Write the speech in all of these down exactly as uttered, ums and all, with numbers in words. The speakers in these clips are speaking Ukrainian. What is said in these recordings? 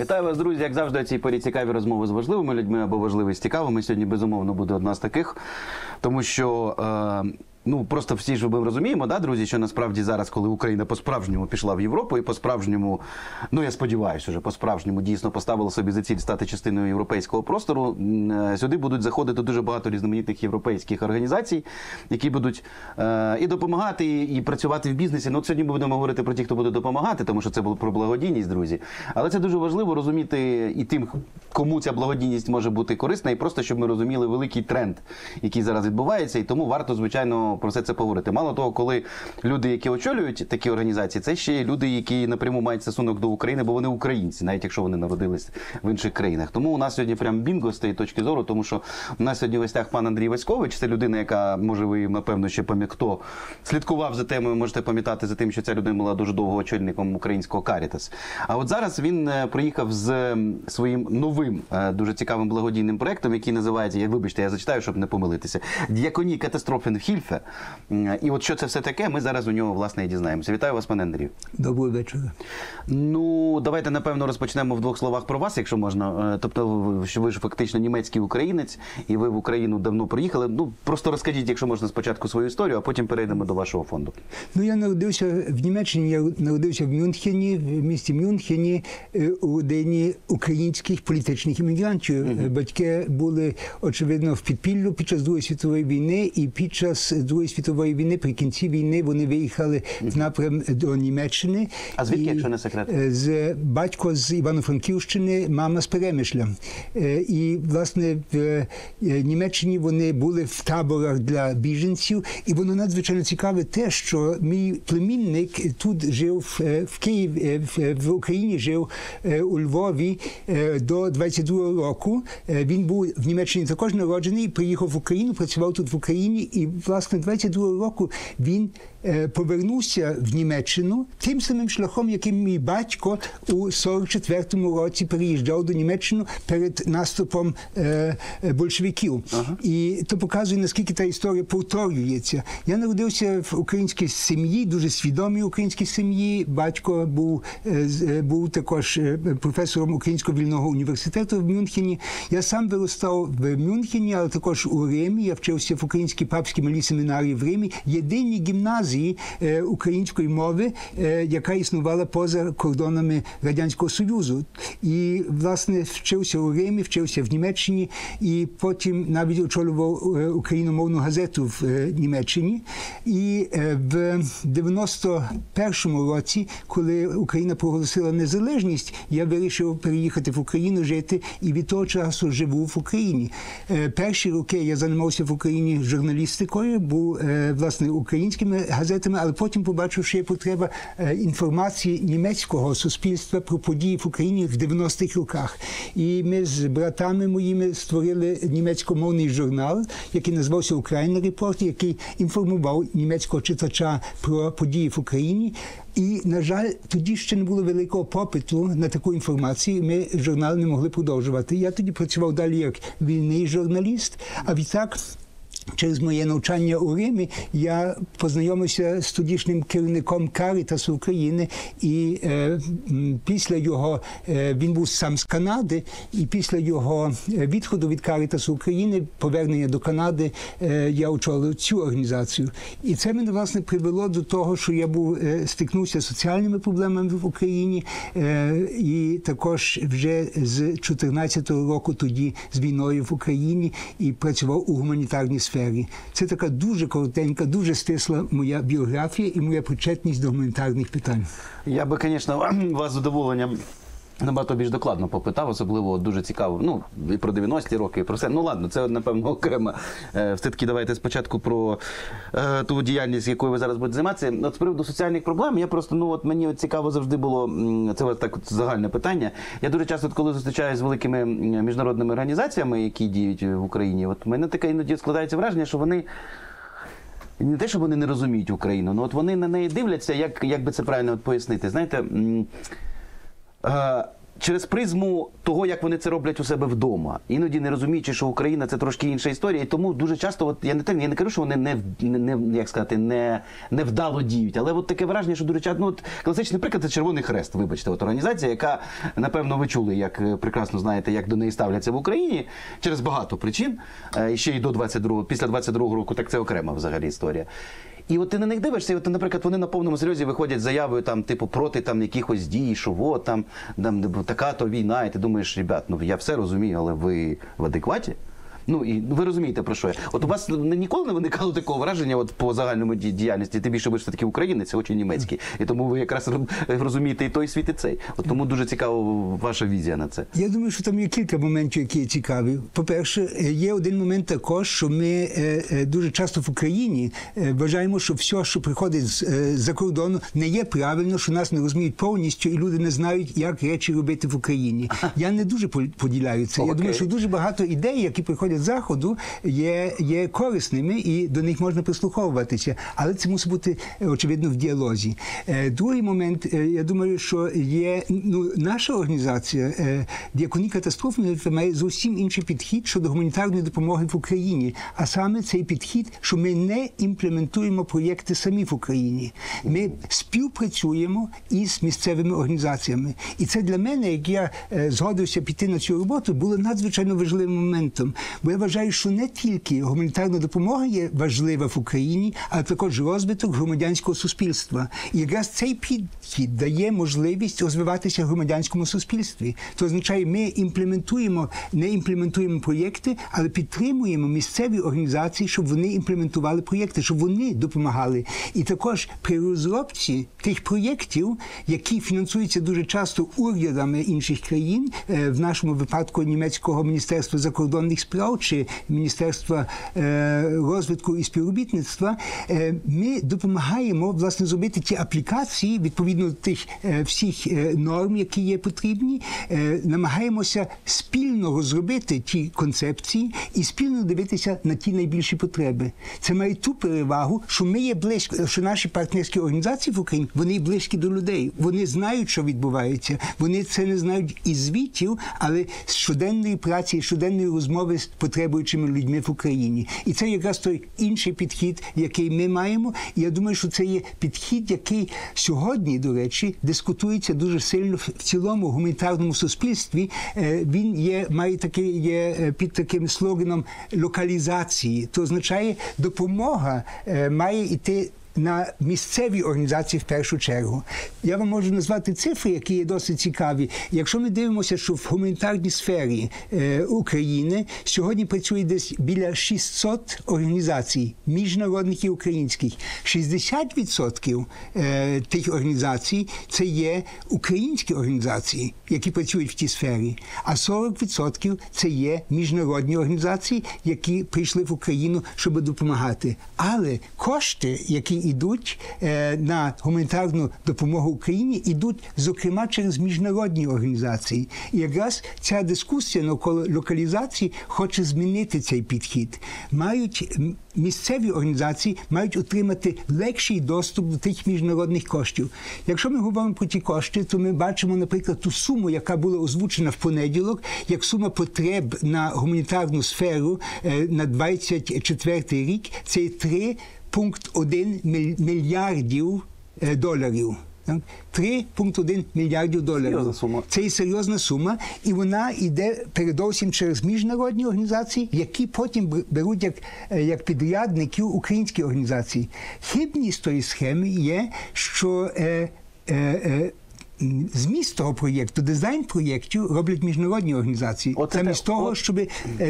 Вітаю вас, друзі! Як завжди, у цій порі цікаві розмови з важливими людьми або важливі з цікавими. Сьогодні, безумовно, буде одна з таких, тому що... Е Ну, просто всі ж ми розуміємо, да, друзі, що насправді зараз, коли Україна по-справжньому пішла в Європу і по-справжньому, ну, я сподіваюся, вже по-справжньому дійсно поставила собі за ціль стати частиною європейського простору, сюди будуть заходити дуже багато різноманітних європейських організацій, які будуть е і допомагати, і, і працювати в бізнесі. Ну, сьогодні ми будемо говорити про тих, хто буде допомагати, тому що це було про благодійність, друзі. Але це дуже важливо розуміти і тим, кому ця благодійність може бути корисна, і просто, щоб ми розуміли великий тренд, який зараз відбувається, і тому варто, звичайно, про все це поговорити. Мало того, коли люди, які очолюють такі організації, це ще й люди, які напряму мають стосунок до України, бо вони українці, навіть якщо вони народились в інших країнах. Тому у нас сьогодні прям бінго з тієї точки зору, тому що у нас сьогодні в гостях пан Андрій Васькович, це людина, яка, може ви, напевно, ще пам'ятаєте, хто слідкував за темою, можете пам'ятати за тим, що ця людина була дуже довго очільником українського Карітас. А от зараз він приїхав з своїм новим, дуже цікавим благодійним проєктом, який називається, я, вибачте, я зачитаю, щоб не помилитися, «Diakonie Katastrophenhilfe». І от що це все таке, ми зараз у нього, власне, і дізнаємося. Вітаю вас, пане Андрію. Доброго вечора. Ну, давайте, напевно, розпочнемо в двох словах про вас, якщо можна. Тобто, що ви ж фактично німецький українець, і ви в Україну давно приїхали. Ну, просто розкажіть, якщо можна, спочатку свою історію, а потім перейдемо до вашого фонду. Ну, я народився в Німеччині, я народився в Мюнхені, в місті Мюнхені, у родині українських політичних іммігрантів. Mm-hmm. Батьки були, очевидно, в підпіллю під час Другої світової війни і під час Другої світової війни, при кінці війни, вони виїхали в напрям до Німеччини. А звідки, якщо не секрет? З батько з Івано-Франківщини, мама з Перемишля. І, власне, в Німеччині вони були в таборах для біженців. І воно надзвичайно цікаве те, що мій племінник тут жив в Києві, в Україні жив у Львові до двадцять другого року. Він був в Німеччині також народжений, приїхав в Україну, працював тут в Україні і, власне, двадцять другого року він е, повернувся в Німеччину тим самим шляхом, яким мій батько у сорок четвертому році переїжджав до Німеччини перед наступом е, большевиків. Ага. І то показує, наскільки та історія повторюється. Я народився в українській сім'ї, дуже свідомій українській сім'ї. Батько був, е, був також професором Українського вільного університету в Мюнхені. Я сам виростав в Мюнхені, але також у Римі. Я вчився в Українській папській малій семінарії в Римі, єдиній гімназії е, української мови, е, яка існувала поза кордонами Радянського Союзу. І, власне, вчився у Римі, вчився в Німеччині, і потім навіть очолював е, україномовну газету в е, Німеччині. І е, в дев'яносто першому році, коли Україна проголосила незалежність, я вирішив переїхати в Україну жити, і від того часу живу в Україні. Е, перші роки я займався в Україні журналістикою, був власне, українськими газетами, але потім побачив, що є потреба інформації німецького суспільства про події в Україні в дев'яностих роках. І ми з братами моїми створили німецькомовний журнал, який називався «Ukraine Report», який інформував німецького читача про події в Україні. І, на жаль, тоді ще не було великого попиту на таку інформацію, ми журнал не могли продовжувати. Я тоді працював далі як вільний журналіст, а відтак через моє навчання у Римі я познайомився з тодішнім керівником Карітасу України, і е, після його, е, він був сам з Канади, і після його відходу від Карітасу України, повернення до Канади, е, я очолив цю організацію. І це мене, власне, привело до того, що я був, е, стикнувся з соціальними проблемами в Україні, е, і також вже з чотирнадцятого року тоді з війною в Україні, і працював у гуманітарній сфері. Це така дуже коротенька, дуже стисла моя біографія і моя причетність до гуманітарних питань. Я би, звісно, вас з задоволенням набагато більш докладно попитав, особливо дуже цікаво, ну, і про дев'яності роки, і про все. Ну, ладно, це, напевно, окремо. Все-таки давайте спочатку про е, ту діяльність, якою ви зараз будете займатися. От з приводу соціальних проблем, я просто, ну, от мені от цікаво завжди було, це ось так от, загальне питання. Я дуже часто, коли зустрічаюся з великими міжнародними організаціями, які діють в Україні, от в мене таке іноді складається враження, що вони... Не те, що вони не розуміють Україну, але от вони на неї дивляться, як, як би це правильно от пояснити. Знаєте, Е, через призму того, як вони це роблять у себе вдома. Іноді не розуміючи, що Україна – це трошки інша історія, і тому дуже часто, от, я, не, я не кажу, що вони не, не, як сказати, не, не вдало діють, але от таке враження, що дуже часто, ну, от, класичний приклад – це Червоний Хрест, вибачте, от, організація, яка, напевно, ви чули, як прекрасно знаєте, як до неї ставляться в Україні, через багато причин, і ще й до двадцять другого, після двадцять другого року, так це окрема взагалі історія. І от ти на них дивишся, і от, наприклад, вони на повному серйозі виходять з заявою там, типу, проти там, якихось дій, що во, там, там така-то війна, і ти думаєш, ребят, ну я все розумію, але ви в адекваті? Ну, і ви розумієте, про що я. От у вас ніколи не виникало такого враження от, по загальному діяльності, ти більше ви ж все-таки українець, хоч і німецький. І тому ви якраз розумієте і той світ, і цей. От тому дуже цікава ваша візія на це. Я думаю, що там є кілька моментів, які цікаві. По-перше, є один момент також, що ми дуже часто в Україні вважаємо, що все, що приходить з-за кордону, не є правильно, що нас не розуміють повністю, і люди не знають, як речі робити в Україні. Я не дуже поділяю це. Okay. Я думаю, що дуже багато ідей, які приходять Заходу, є, є корисними і до них можна прислуховуватися. Але це мусить бути, очевидно, в діалозі. Е, другий момент, е, я думаю, що є, ну, наша організація, е, Діаконія Катастрофенхілфе, має зовсім інший підхід щодо гуманітарної допомоги в Україні. А саме цей підхід, що ми не імплементуємо проєкти самі в Україні. Ми співпрацюємо із місцевими організаціями. І це для мене, як я е, згодився піти на цю роботу, було надзвичайно важливим моментом. Бо я вважаю, що не тільки гуманітарна допомога є важлива в Україні, а також розвиток громадянського суспільства. І якраз цей підхід дає можливість розвиватися в громадянському суспільстві. Це означає, ми імплементуємо, не імплементуємо проєкти, але підтримуємо місцеві організації, щоб вони імплементували проєкти, щоб вони допомагали. І також при розробці тих проєктів, які фінансуються дуже часто урядами інших країн, в нашому випадку німецького міністерства закордонних справ, чи Міністерства е, розвитку і співробітництва, е, ми допомагаємо, власне, зробити ті аплікації, відповідно до тих е, всіх е, норм, які є потрібні, е, намагаємося спільно розробити ті концепції і спільно дивитися на ті найбільші потреби. Це має ту перевагу, що ми є близько, що наші партнерські організації в Україні, вони близькі до людей, вони знають, що відбувається, вони це не знають із звітів, але з щоденної праці, щоденної розмови з потребуючими людьми в Україні. І це якраз той інший підхід, який ми маємо. І я думаю, що це є підхід, який сьогодні, до речі, дискутується дуже сильно в цілому гуманітарному суспільстві. Він є, має такий, є під таким слоганом локалізації. Це означає, допомога має йти на місцеві організації в першу чергу. Я вам можу назвати цифри, які є досить цікаві. Якщо ми дивимося, що в гуманітарній сфері е, України сьогодні працює десь біля шістсот організацій, міжнародних і українських. шістдесят відсотків е, тих організацій – це є українські організації, які працюють в тій сфері. А сорок відсотків – це є міжнародні організації, які прийшли в Україну, щоб допомагати. Але кошти, які ідуть на гуманітарну допомогу Україні, ідуть, зокрема, через міжнародні організації. І якраз ця дискусія навколо локалізації хоче змінити цей підхід. Мають місцеві організації мають отримати легший доступ до тих міжнародних коштів. Якщо ми говоримо про ті кошти, то ми бачимо, наприклад, ту суму, яка була озвучена в понеділок, як сума потреб на гуманітарну сферу на двадцять четвертий рік, це три цілих одна мільярдів доларів. три цілих одна мільярдів доларів. Це і серйозна сума, і вона йде передовсім через міжнародні організації, які потім беруть як, як підрядників українські організації. Хибність тої схеми є, що е, е, е, зміст того проєкту, дизайн проєктів роблять міжнародні організації. Замість того, щоб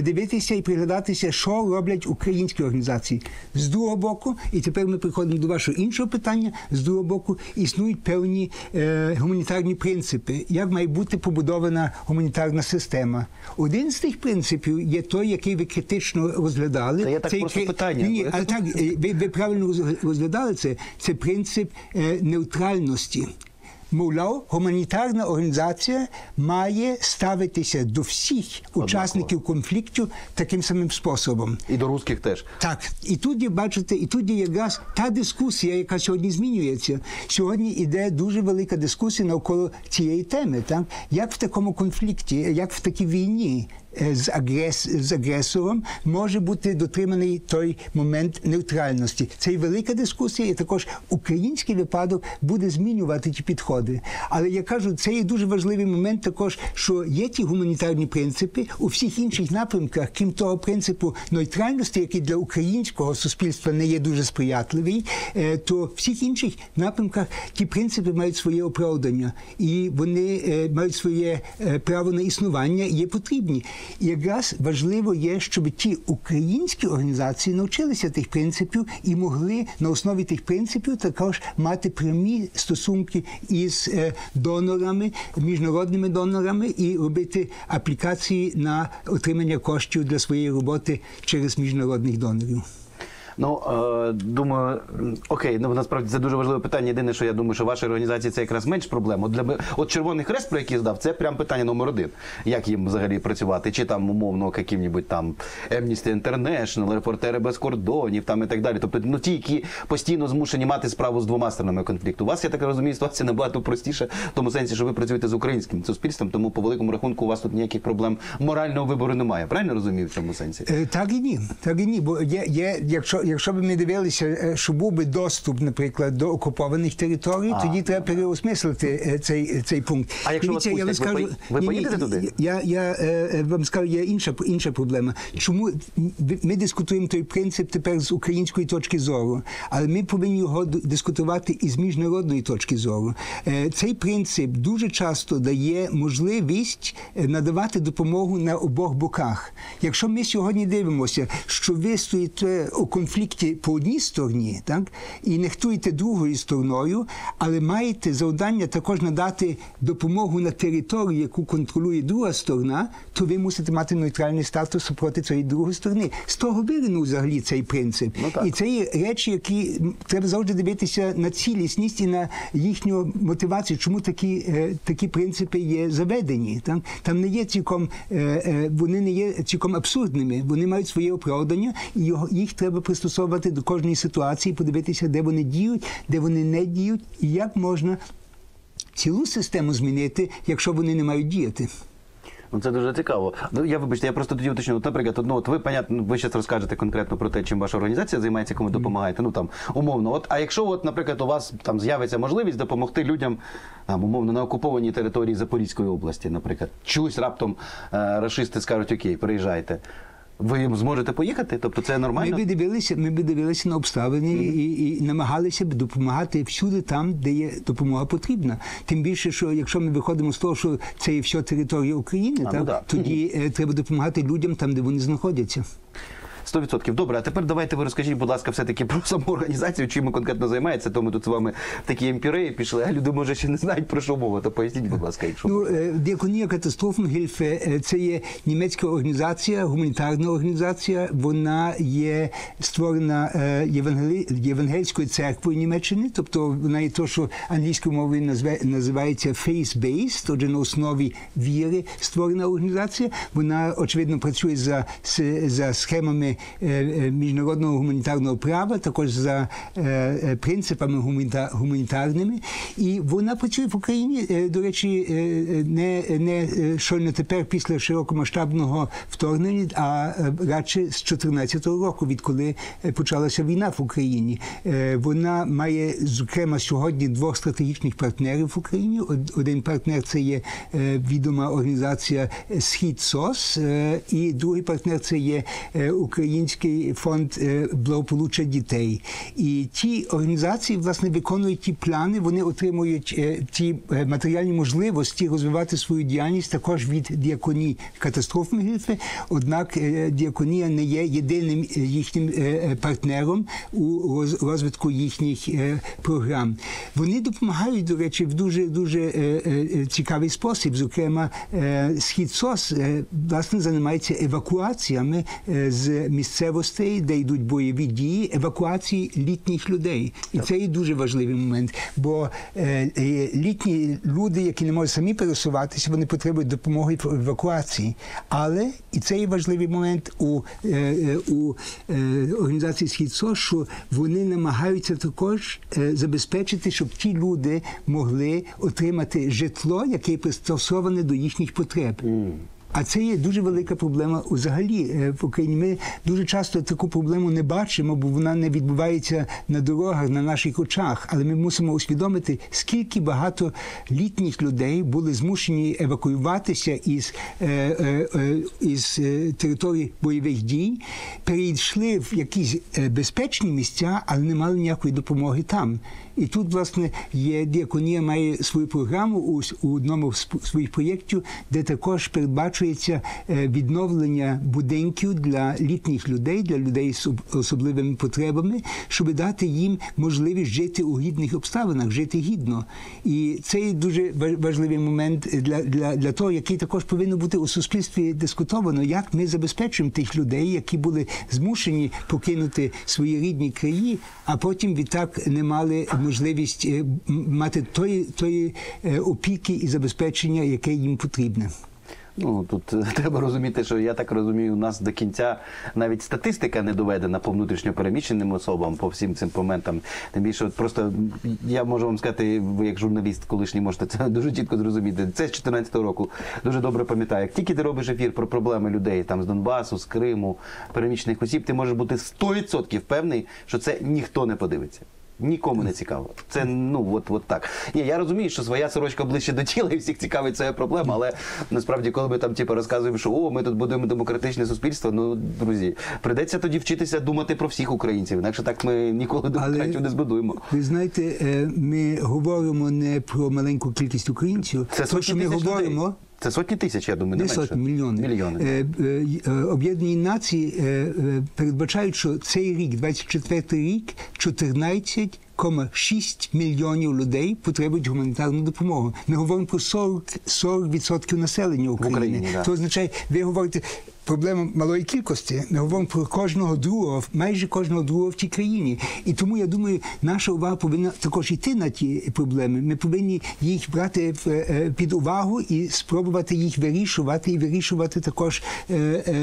дивитися і приглядатися, що роблять українські організації. З другого боку, і тепер ми приходимо до вашого іншого питання, з другого боку існують певні е, гуманітарні принципи, як має бути побудована гуманітарна система. Один з тих принципів є той, який ви критично розглядали. Це я так це просто як... питання. Ні, але так, ви, ви правильно розглядали це. Це принцип е, нейтральності. мовляв, гуманітарна організація має ставитися до всіх однаково учасників конфлікту таким самим способом. І до русських теж. Так. І тут, бачите, і тут якраз та дискусія, яка сьогодні змінюється. Сьогодні йде дуже велика дискусія навколо цієї теми. Так? Як в такому конфлікті, як в такій війні з, агрес... з агресором може бути дотриманий той момент нейтральності. Це і велика дискусія, і також український випадок буде змінювати ті підходи. Але я кажу, це є дуже важливий момент також, що є ті гуманітарні принципи у всіх інших напрямках, крім того принципу нейтральності, який для українського суспільства не є дуже сприятливий, то в всіх інших напрямках ті принципи мають своє оправдання, і вони мають своє право на існування, і є потрібні. І якраз важливо є, щоб ті українські організації навчилися тих принципів і могли на основі тих принципів також мати прямі стосунки із донорами, міжнародними донорами і робити аплікації на отримання коштів для своєї роботи через міжнародних донорів. Ну, думаю, окей, ну, насправді це дуже важливе питання. Єдине, що я думаю, що вашій організації це якраз менш проблем. От, для... От Червоний Хрест, про який здав, це прям питання номер один. Як їм взагалі працювати? Чи там, умовно, яким-небудь там Amnesty International, Репортери без кордонів, там і так далі. Тобто, ну, ті, які постійно змушені мати справу з двома сторонами конфлікту. У вас, я так розумію, ситуація набагато простіша, в тому сенсі, що ви працюєте з українським суспільством, тому по великому рахунку у вас тут ніяких проблем морального вибору немає. Правильно розумію в цьому сенсі? Так і ні. Так і ні, бо є, є, Якщо, якщо б ми дивилися, що був би доступ, наприклад, до окупованих територій, а, тоді треба переосмислити цей, цей пункт. А якщо вас пустять, я скажу, ви, ви ні, поїдете ні, туди? Я, я вам скажу, є інша, інша проблема. Чому ми дискутуємо той принцип тепер з української точки зору, але ми повинні його дискутувати і з міжнародної точки зору. Цей принцип дуже часто дає можливість надавати допомогу на обох боках. Якщо ми сьогодні дивимося, що ви стоїте у конфлікті по одній стороні, так, і нехтуєте другою стороною, але маєте завдання також надати допомогу на територію, яку контролює друга сторона, то ви мусите мати нейтральний статус проти цієї другої сторони. З того виріну взагалі цей принцип. Ну, і це є речі, які треба завжди дивитися на цілісність і на їхню мотивацію, чому такі, такі принципи є заведені. Так. Там не є цілком, вони не є цілком абсурдними, вони мають своє оправдання, і їх треба треба пристосовувати до кожної ситуації, подивитися, де вони діють, де вони не діють, і як можна цілу систему змінити, якщо вони не мають діяти. Ну, це дуже цікаво. Ну, я, вибачте, я просто тоді уточню. Наприклад, ну, от ви, понятно, ви зараз розкажете конкретно про те, чим ваша організація займається, кому допомагаєте, ну, там, умовно. От, а якщо, от, наприклад, у вас там з'явиться можливість допомогти людям, там, умовно, на окупованій території Запорізької області, наприклад, чогось раптом е- рашисти скажуть, окей, приїжджайте. Ви зможете поїхати? Тобто це нормально? Ми б дивилися, ми б дивилися на обставини mm-hmm. і, і намагалися б допомагати всюди там, де є допомога потрібна. Тим більше, що якщо ми виходимо з того, що це є все територія України, а, так, ну, да. тоді mm-hmm. треба допомагати людям там, де вони знаходяться. сто відсотків. Добре, а тепер давайте ви розкажіть, будь ласка, все-таки про саму організацію, чим конкретно займається, тому тут з вами такі емпіреї пішли, а люди, може, ще не знають, про що мова, то поясніть, будь ласка, якщо. Ну, Diakonie Katastrophenhilfe – це є німецька організація, гуманітарна організація, вона є створена Євангелі... Євангельською церквою Німеччини, тобто вона є то, що англійською мовою назве... називається faith-based, отже, на основі віри створена організація, вона, очевидно, працює за, за схемами міжнародного гуманітарного права, також за е, принципами гуманіта, гуманітарними. І вона працює в Україні, е, до речі, е, не, не щойно тепер, після широкомасштабного вторгнення, а радше з дві тисячі чотирнадцятого року, відколи почалася війна в Україні. Е, вона має, зокрема, сьогодні двох стратегічних партнерів в Україні. Один партнер – це є е, відома організація «Схід СОС», е, і другий партнер – це є е, Український фонд благополуччя дітей. І ті організації, власне, виконують ті плани, вони отримують ті матеріальні можливості розвивати свою діяльність також від Diakonie Katastrophenhilfe. Однак Діаконія не є єдиним їхнім партнером у розвитку їхніх програм. Вони допомагають, до речі, в дуже-дуже цікавий спосіб. Зокрема, Схід СОС, власне, займається евакуаціями з місцевостей, де йдуть бойові дії, евакуації літніх людей. І це є дуже важливий момент, бо літні люди, які не можуть самі пересуватися, вони потребують допомоги в евакуації. Але, і це є важливий момент у, у організації «Схід СОС», що вони намагаються також забезпечити, щоб ті люди могли отримати житло, яке пристосоване до їхніх потреб. А це є дуже велика проблема взагалі в Україні. Ми дуже часто таку проблему не бачимо, бо вона не відбувається на дорогах, на наших очах. Але ми мусимо усвідомити, скільки багато літніх людей були змушені евакуюватися із, із території бойових дій, перейшли в якісь безпечні місця, але не мали ніякої допомоги там. І тут, власне, є, Діаконія має свою програму у, у одному з своїх проєктів, де також передбачується відновлення будинків для літніх людей, для людей з особливими потребами, щоб дати їм можливість жити у гідних обставинах, жити гідно. І це дуже важливий момент для, для, для того, який також повинно бути у суспільстві дискутовано, як ми забезпечуємо тих людей, які були змушені покинути свої рідні краї, а потім відтак не мали можливість мати тої, тої опіки і забезпечення, яке їм потрібне. Ну, тут треба розуміти, що, я так розумію, у нас до кінця навіть статистика не доведена по внутрішньопереміщеним особам, по всім цим моментам. Тим більше, от просто, я можу вам сказати, ви як журналіст колишній можете це дуже чітко зрозуміти. Це з чотирнадцятого року. Дуже добре пам'ятаю. Як тільки ти робиш ефір про проблеми людей там з Донбасу, з Криму, переміщених осіб, ти можеш бути сто відсотків впевнений, що це ніхто не подивиться. Нікому не цікаво. Це, ну, от, от так. Ні, я розумію, що своя сорочка ближче до тіла і всіх цікавить ця проблема, але насправді, коли ми там, типу, розказуємо, що о, ми тут будуємо демократичне суспільство, ну, друзі, прийдеться тоді вчитися думати про всіх українців, інакше так ми ніколи демократію не збудуємо. Ви знаєте, ми говоримо не про маленьку кількість українців, це то, що ми говоримо... Людей. Це сотні тисяч, я думаю, не, не менше. Сотні, мільйони. мільйони. Е, е, Об'єднані Нації е, е, передбачають, що цей рік, двадцять четвертий рік, чотирнадцять кома шість мільйонів людей потребують гуманітарну допомогу. Ми говоримо про сорок відсотків населення України. Україні, да. Це означає, ви говорите, проблема малої кількості, ми говоримо про кожного другого, майже кожного другого в цій країні. І тому, я думаю, наша увага повинна також йти на ті проблеми. Ми повинні їх брати під увагу і спробувати їх вирішувати, і вирішувати також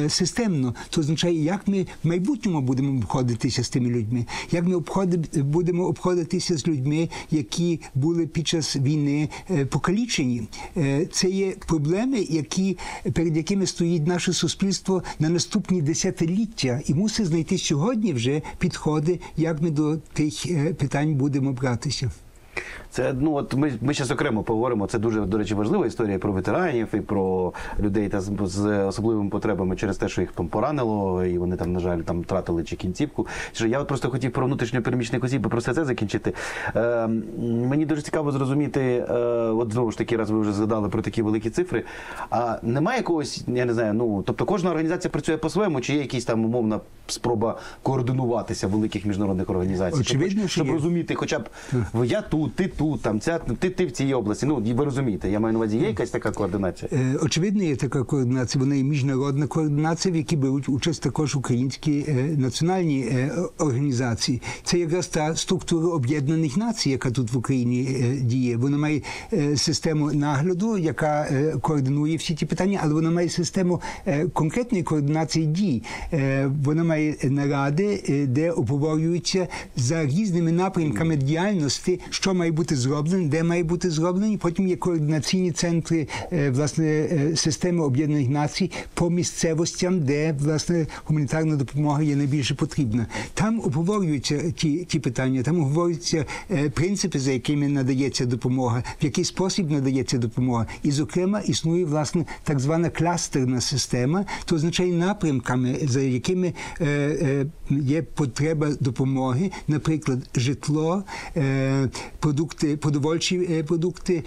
системно. Це означає, як ми в майбутньому будемо обходитися з тими людьми, як ми будемо обходитися з людьми, які були під час війни покалічені. Це є проблеми, які, перед якими стоїть наше суспільство на наступні десятиліття, і мусить знайти сьогодні вже підходи, як ми до тих питань будемо братися. Це, ну, от ми, ми зараз окремо поговоримо, це дуже, до речі, важлива історія про ветеранів і про людей та з, з особливими потребами через те, що їх там поранило, і вони там, на жаль, там втратили чи кінцівку. Я от просто хотів про внутрішньопереміщених осіб, про все це закінчити. Е, мені дуже цікаво зрозуміти, е, от знову ж таки, раз ви вже згадали про такі великі цифри, а немає якогось, я не знаю, ну, тобто кожна організація працює по-своєму, чи є якась там умовна спроба координуватися великих міжнародних організацій? Очевидно, щоб, щоб розуміти, хоча б, я тут, ти тут, там, ця, ти, ти в цій області. Ну, ви розумієте, я маю на увазі, є якась така координація? Очевидно, є така координація. Вона є міжнародна координація, в якій беруть участь також українські е, національні е, організації. Це якраз та структура Об'єднаних Націй, яка тут в Україні е, діє. Вона має е, систему нагляду, яка е, координує всі ті питання, але вона має систему е, конкретної координації дій. Е, вона має наради, е, де обговорюються за різними напрямками діяльності, що має бути зроблені, де має бути зроблені. Потім є координаційні центри, власне, системи Об'єднаних Націй по місцевостям, де, власне, гуманітарна допомога є найбільше потрібна. Там обговорюються ті, ті питання, там обговорюються принципи, за якими надається допомога, в який спосіб надається допомога. І, зокрема, існує, власне, так звана кластерна система, то означає напрямками, за якими е, е, є потреба допомоги, наприклад, житло, е, продукти продукти, продовольчі продукти,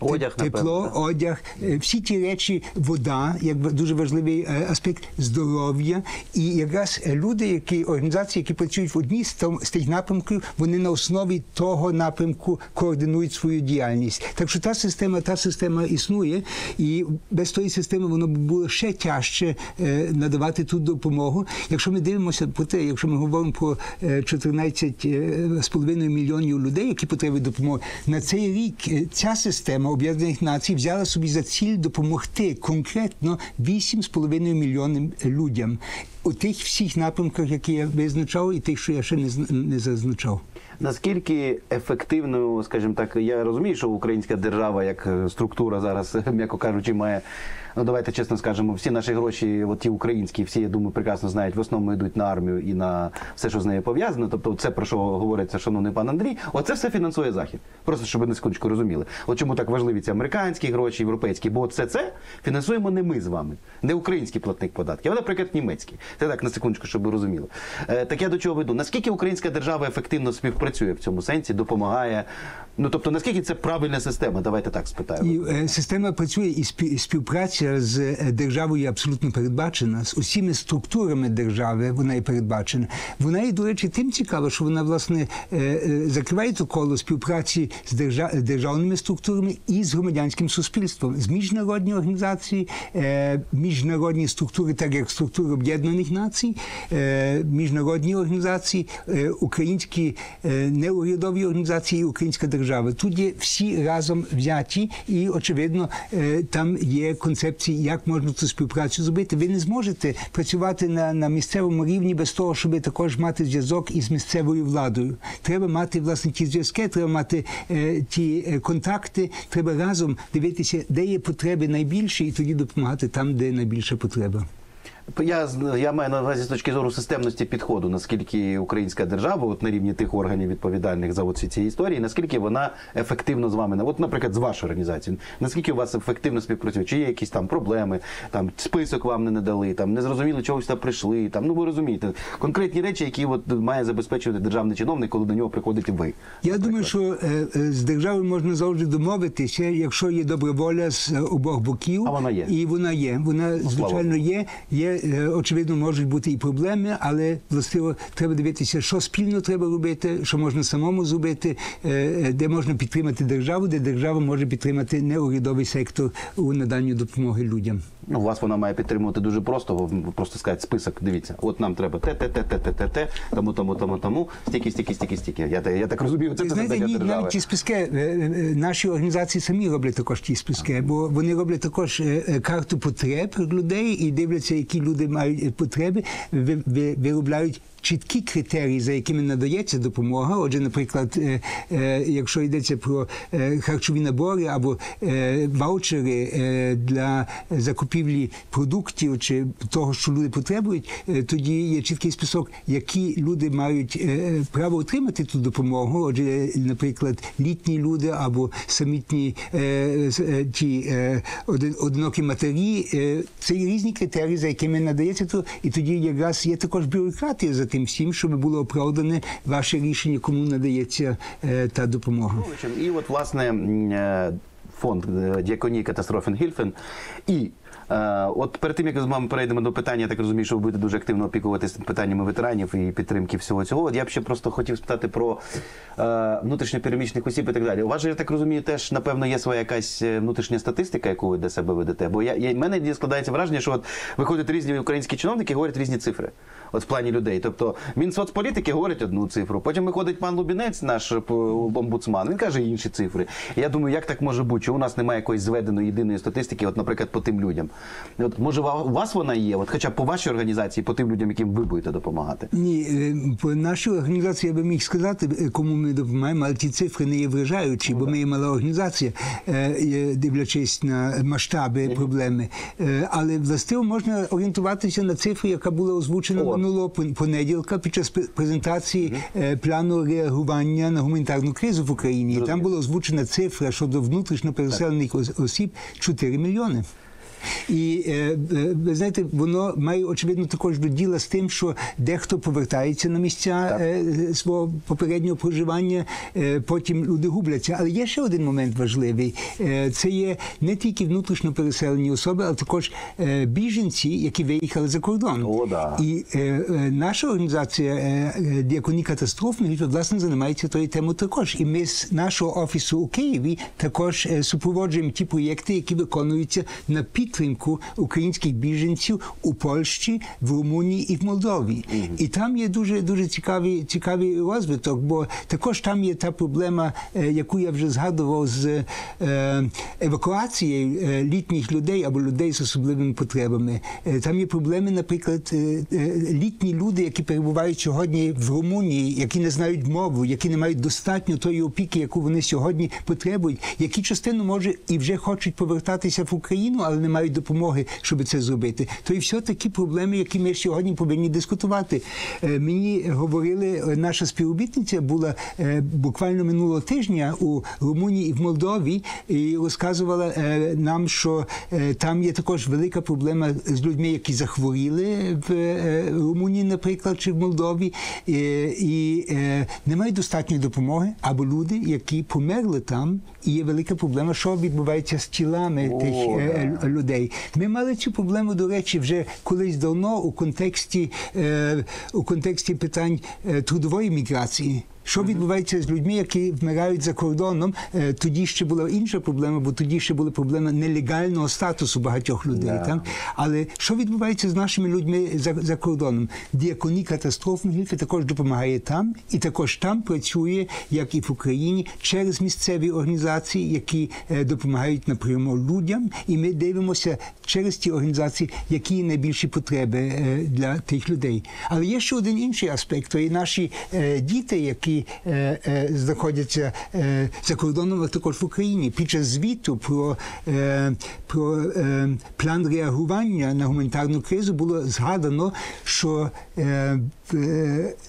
одяг, тепло, напевно, одяг, всі ті речі, вода, як дуже важливий аспект, здоров'я. І якраз люди, які, організації, які працюють в одній з тих напрямків, вони на основі того напрямку координують свою діяльність. Так що та система, та система існує, і без тої системи воно б було ще тяжче надавати ту допомогу. Якщо ми дивимося про те, якщо ми говоримо про чотирнадцять з половиною мільйонів людей, які потребують допомоги, на цей рік ця система Об'єднаних Націй взяла собі за ціль допомогти конкретно вісім з половиною мільйонам людям у тих всіх напрямках, які я визначав, і тих, що я ще не, не зазначав. Наскільки ефективною, скажімо так, я розумію, що українська держава як структура зараз, м'яко кажучи, має, ну давайте чесно скажемо, всі наші гроші, от ті українські, всі, я думаю, прекрасно знають, в основному йдуть на армію і на все, що з нею пов'язано. Тобто це, про що говориться шановний пан Андрій, оце все фінансує Захід. Просто, щоб ви на секундочку розуміли. От чому так важливі ці американські гроші, європейські, бо все це фінансуємо не ми з вами, не український платник податків, а, наприклад, німецький. Це так, на секундочку, щоб ви розуміли. Так я до чого веду. Наскільки українська держава ефективно співпрацює в цьому сенсі, допомагає? Ну, тобто, наскільки це правильна система? Давайте так спитаємо. І, система працює, і співпраця з державою абсолютно передбачена, з усіми структурами держави вона і передбачена. Вона і, до речі, тим цікава, що вона, власне, закриває це коло співпраці з держав... державними структурами і з громадянським суспільством, з міжнародні організації, міжнародні структури, так як структури Об'єднаних Націй, міжнародні організації, українські неурядові організації і українська держава. Тут є всі разом взяті і, очевидно, там є концепції, як можна цю співпрацю зробити. Ви не зможете працювати на, на місцевому рівні без того, щоб також мати зв'язок із місцевою владою. Треба мати, власне, ті зв'язки, треба мати е, ті контакти, треба разом дивитися, де є потреби найбільші, і тоді допомагати там, де найбільша потреба. Я, я маю на увазі з точки зору системності підходу, наскільки українська держава, от на рівні тих органів відповідальних за оці ці історії, наскільки вона ефективно з вами, от, наприклад, з вашою організацією, наскільки у вас ефективно співпрацює, чи є якісь там проблеми, там список вам не надали, там не зрозуміло, чогось там прийшли, там, ну ви розумієте, конкретні речі, які от має забезпечувати державний чиновник, коли до нього приходите ви. Я наприклад. думаю, що е, з державою можна завжди домовитися, якщо є добра воля з обох боків, а вона є. І вона є, вона звичайно є, є. Очевидно, можуть бути і проблеми, але, властиво, треба дивитися, що спільно треба робити, що можна самому зробити, де можна підтримати державу, де держава може підтримати неурядовий сектор у наданні допомоги людям. Ну, вас вона має підтримувати дуже просто, просто сказати список, дивіться, от нам треба те-те-те-те-те-те, тому-тому-тому-тому, стільки-стільки-стільки-стільки. Я, я так розумію, це задача держави. Знаєте, навіть ті списки, наші організації самі роблять також ті списки, бо вони роблять також карту потреб людей і дивляться, які люди мають потреби, виробляють чіткі критерії, за якими надається допомога. Отже, наприклад, якщо йдеться про харчові набори або ваучери для закупівлі продуктів чи того, що люди потребують, тоді є чіткий список, які люди мають право отримати ту допомогу. Отже, наприклад, літні люди або самітні ті одинокі матері. Це різні критерії, за якими надається. І тоді якраз є також бюрократія за тим всім, щоб було оправдане ваше рішення, кому надається е, та допомога. І от, власне, фонд Diakonie Katastrophenhilfe і от перед тим, як з вами перейдемо до питання, я так розумію, що ви будете дуже активно опікуватися питаннями ветеранів і підтримки всього цього. От я б ще просто хотів спитати про е, внутрішньопереміщених осіб і так далі. У вас же, я так розумію, теж, напевно, є своя якась внутрішня статистика, яку ви для себе ведете. Бо я, я, в мене складається враження, що от виходять різні українські чиновники і говорять різні цифри. От в плані людей. Тобто Мінсоцполітики говорить одну цифру, потім виходить пан Лубінець, наш омбудсман, він каже інші цифри. Я думаю, як так може бути, що у нас немає якоїсь зведеної єдиної статистики, от, наприклад, по тим людям. От, може, у вас вона є, от, хоча б по вашій організації, по тим людям, яким ви будете допомагати? Ні, по нашій організації я би міг сказати, кому ми допомагаємо, але ті цифри не є вражаючі, бо ми є мала організація, дивлячись на масштаби, проблеми. Але, власне, можна орієнтуватися на цифри, яка була озвучена минулого понеділка під час презентації плану реагування на гуманітарну кризу в Україні. Там була озвучена цифра щодо внутрішньо переселених осіб – чотири мільйони. І, ви знаєте, воно має, очевидно, також до діла з тим, що дехто повертається на місця так. свого попереднього проживання, потім люди губляться. Але є ще один момент важливий. Це є не тільки внутрішньо переселені особи, але також біженці, які виїхали за кордон. О, да. І наша організація Діаконі Катастрофенхілфе, власне, займається тою темою також. І ми з нашого офісу у Києві також супроводжуємо ті проєкти, які виконуються на підтримку українських біженців у Польщі, в Румунії і в Молдові. Mm-hmm. І там є дуже, дуже цікавий, цікавий розвиток, бо також там є та проблема, яку я вже згадував, з евакуацією літніх людей або людей з особливими потребами. Там є проблеми, наприклад, літні люди, які перебувають сьогодні в Румунії, які не знають мову, які не мають достатньо тої опіки, яку вони сьогодні потребують, які частину, може, і вже хочуть повертатися в Україну, але не мають допомоги, щоб це зробити. То і все такі проблеми, які ми сьогодні повинні дискутувати. Мені говорили, наша співробітниця була буквально минулого тижня у Румунії і в Молдові, і розказувала нам, що там є також велика проблема з людьми, які захворіли в Румунії, наприклад, чи в Молдові, і, і не мають достатньої допомоги, або люди, які померли там, і є велика проблема, що відбувається з тілами О, тих да. людей. Ми мали цю проблему, до речі, вже колись давно у контексті, у контексті питань трудової міграції. Що відбувається з людьми, які вмирають за кордоном? Тоді ще була інша проблема, бо тоді ще була проблема нелегального статусу багатьох людей. Yeah. Так? Але що відбувається з нашими людьми за, за кордоном? Діаконі Катастрофенхілфе також допомагає там, і також там працює, як і в Україні, через місцеві організації, які допомагають напряму людям. І ми дивимося через ті організації, які найбільші потреби для тих людей. Але є ще один інший аспект. То і наші діти, які знаходяться за кордоном, а також в Україні. Під час звіту про, про план реагування на гуманітарну кризу було згадано, що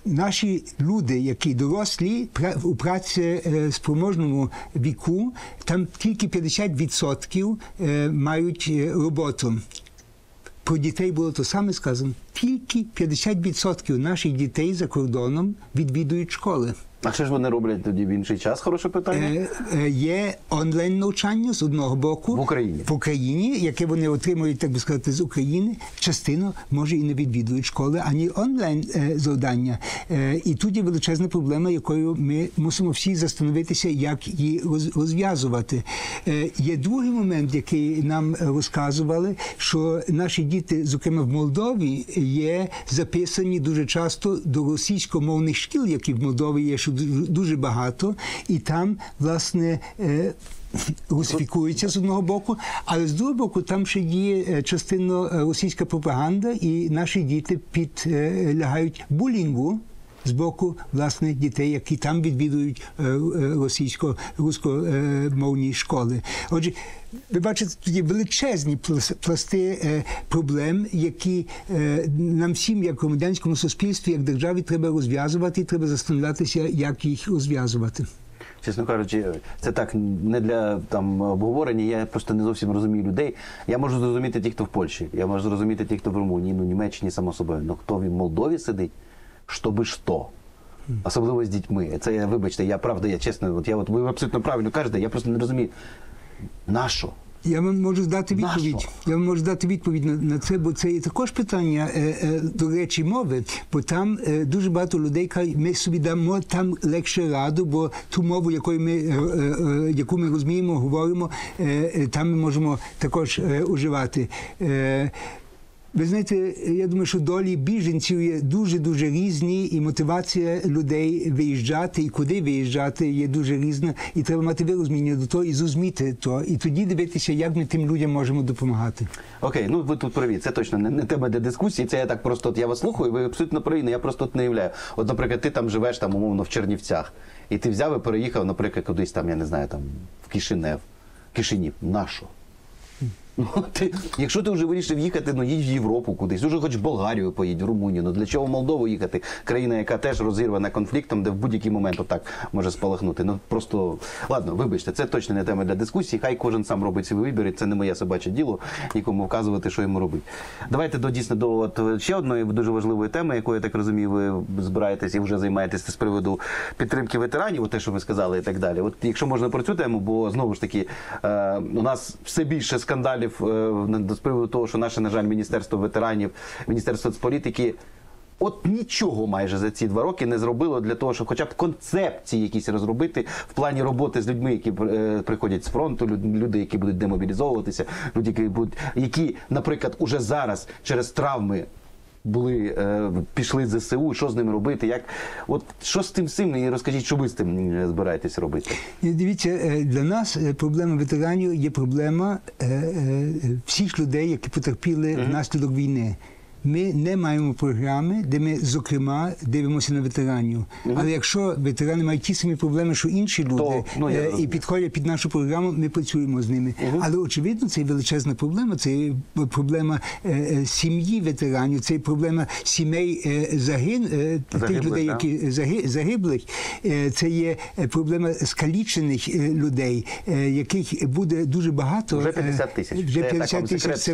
наші люди, які дорослі, у працеспроможному віку, там тільки п'ятдесят відсотків мають роботу. Про дітей було то саме сказано. Тільки п'ятдесят відсотків наших дітей за кордоном відвідують школи. А що ж вони роблять тоді в інший час? Хороше питання. Е, є онлайн-навчання з одного боку. В Україні. В Україні, яке вони отримують, так би сказати, з України. Частину, може, і не відвідують школи, ані онлайн-завдання. Е, і тут є величезна проблема, якою ми мусимо всі застановитися, як її розв'язувати. Е, є другий момент, який нам розказували, що наші діти, зокрема в Молдові, є записані дуже часто до російськомовних шкіл, які в Молдові є дуже багато, і там, власне, русифікується з одного боку, але з другого боку там ще діє частинно російська пропаганда, і наші діти підлягають булінгу з боку, власне, дітей, які там відвідують російсько-руськомовні школи. Отже, ви бачите, тут є величезні пласти е, проблем, які е, нам всім, як громадянському суспільстві, як державі, треба розв'язувати, і треба застановлятися, як їх розв'язувати. Чесно кажучи, це так, не для там обговорення, я просто не зовсім розумію людей. Я можу зрозуміти тих, хто в Польщі, я можу зрозуміти тих, хто в Румунії, ну, Німеччині, само собою. Ну, хто в Молдові сидить, щоби що. Особливо з дітьми. Це, я, вибачте, я правда, я чесно, от я, от, ви абсолютно правильно кажете, я просто не розумію. На що? Я вам можу дати відповідь. Я вам можу дати відповідь на, на це, бо це є також питання, е, е, до речі, мови, бо там е, дуже багато людей кажуть, ми собі дамо там легше раду, бо ту мову, якою ми, е, е, яку ми розуміємо, говоримо, е, там ми можемо також е, уживати. Е, Ви знаєте, я думаю, що долі біженців є дуже-дуже різні, і мотивація людей виїжджати, і куди виїжджати є дуже різна, і треба мати вирозуміння до того, і зрозуміти то, і тоді дивитися, як ми тим людям можемо допомагати. Окей, ну ви тут праві, це точно не, не тема для дискусії, це я так просто, от я вас слухаю, ви абсолютно праві, я просто тут не уявляю. От, наприклад, ти там живеш, там, умовно, в Чернівцях, і ти взяв і переїхав, наприклад, кудись там, я не знаю, там, в Кишинев, Кишинів, на що? Ну, ти, якщо ти вже вирішив їхати, ну їдь в Європу кудись, уже хоч в Болгарію поїдь, в Румунію, ну для чого в Молдову їхати? Країна, яка теж розірвана конфліктом, де в будь-який момент отак може спалахнути. Ну просто, ладно, вибачте, це точно не тема для дискусії, хай кожен сам робить свій вибір, і це не моє собаче діло, нікому вказувати, що йому робити. Давайте до, дійсно до от, ще одної дуже важливої теми, якою, я так розумію, ви збираєтесь і вже займаєтесь з приводу підтримки ветеранів, от те, що ви сказали і так далі. От якщо можна про цю тему, бо знову ж таки, е, у нас все більше скандалів з приводу того, що наше, на жаль, Міністерство ветеранів, Міністерство соцполітики от нічого майже за ці два роки не зробило для того, щоб хоча б концепції якісь розробити в плані роботи з людьми, які е, приходять з фронту, люди, які будуть демобілізовуватися, люди, які, будуть, які, наприклад, уже зараз через травми були, е, пішли з зе се у, що з ними робити, як, от що з тим всім, і розкажіть, що ви з тим збираєтесь робити? Дивіться, для нас проблема ветеранів є проблема е, е, всіх людей, які потерпіли mm-hmm. внаслідок війни. Ми не маємо програми, де ми, зокрема, дивимося на ветеранів. Mm-hmm. Але якщо ветерани мають ті самі проблеми, що інші люди, То, ну, е, і підходять під нашу програму, ми працюємо з ними. Mm-hmm. Але, очевидно, це величезна проблема, це проблема е, сім'ї ветеранів, це проблема сімей е, загин, е, загиблих, тих людей, да? які заги, загиблих. Е, це є проблема скалічених е, людей, е, яких буде дуже багато. Вже п'ятдесят тисяч. Е, вже п'ятдесят тисяч, це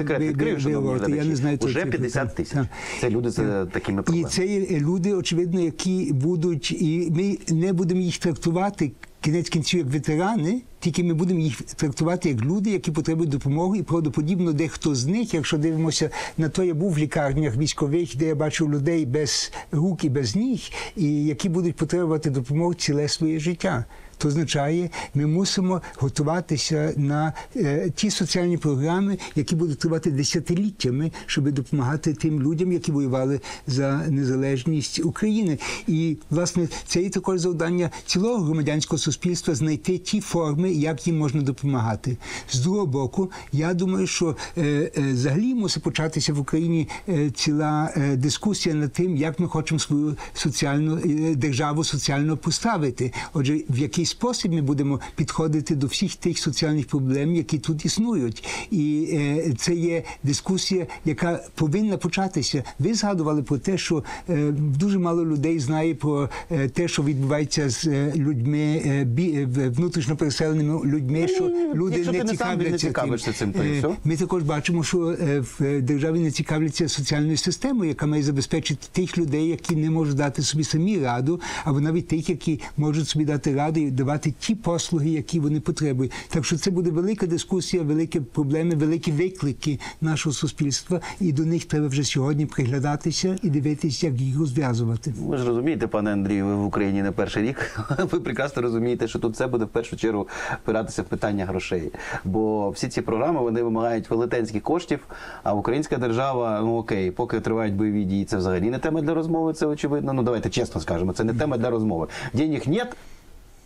виговорити, я не знаю. Вже п'ятдесят тисяч. Так. Це люди з е, такими проблемами. І це є люди, очевидно, які будуть, і ми не будемо їх трактувати кінець кінців як ветерани, тільки ми будемо їх трактувати як люди, які потребують допомоги, і правдоподібно дехто з них, якщо дивимося на то, я був в лікарнях військових, де я бачив людей без рук і без ніг, і які будуть потребувати допомоги ціле своє життя. То означає, ми мусимо готуватися на е, ті соціальні програми, які будуть тривати десятиліттями, щоб допомагати тим людям, які воювали за незалежність України. І, власне, це і також завдання цілого громадянського суспільства знайти ті форми, як їм можна допомагати. З другого боку, я думаю, що е, е, взагалі мусить початися в Україні е, ціла е, дискусія над тим, як ми хочемо свою соціальну е, державу соціально поставити. Отже, в якій спосіб ми будемо підходити до всіх тих соціальних проблем, які тут існують. І е, це є дискусія, яка повинна початися. Ви згадували про те, що е, дуже мало людей знає про е, те, що відбувається з е, людьми, е, бі, е, внутрішньо переселеними людьми, що mm, люди не, не цікавляться цим. цим е, ми також бачимо, що е, в державі не цікавляться соціальною системою, яка має забезпечити тих людей, які не можуть дати собі самі раду, або навіть тих, які можуть собі дати раду і давати ті послуги, які вони потребують. Так що це буде велика дискусія, великі проблеми, великі виклики нашого суспільства, і до них треба вже сьогодні приглядатися і дивитися, як їх розв'язувати. Ви ж розумієте, пане Андрію, ви в Україні не перший рік, ви прекрасно розумієте, що тут все буде в першу чергу впиратися в питання грошей. Бо всі ці програми, вони вимагають велетенських коштів, а українська держава, ну окей, поки тривають бойові дії, це взагалі не тема для розмови, це очевидно. Ну давайте чесно скажемо, це не тема для розмови. Денег нет,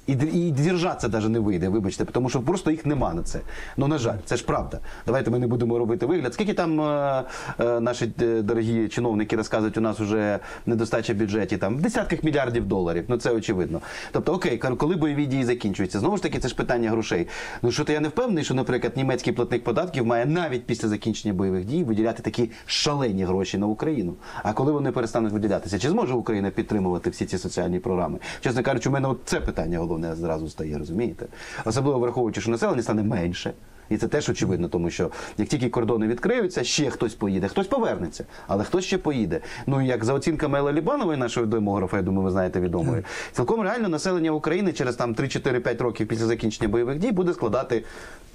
І, і держатися навіть не вийде, вибачте, тому що просто їх нема на це. Ну, на жаль, це ж правда. Давайте ми не будемо робити вигляд. Скільки там е, е, наші дорогі чиновники розказують, у нас вже недостача бюджетів, там, в десятках мільярдів доларів. Ну, це очевидно. Тобто, окей, коли бойові дії закінчуються? Знову ж таки, це ж питання грошей. Ну, що-то я не впевнений, що, наприклад, німецький платник податків має навіть після закінчення бойових дій виділяти такі шалені гроші на Україну. А коли вони перестануть виділятися? Чи зможе Україна підтримувати всі ці соціальні програми? Чесно кажучи, у мене от це питання головне. Не зразу стає, розумієте? Особливо враховуючи, що населення стане менше. І це теж очевидно, тому що як тільки кордони відкриються, ще хтось поїде, хтось повернеться, але хтось ще поїде. Ну, як за оцінками Елли Лібанової, нашого демографа, я думаю, ви знаєте, відомої, цілком реально населення України через там три-чотири-п'ять років після закінчення бойових дій буде складати,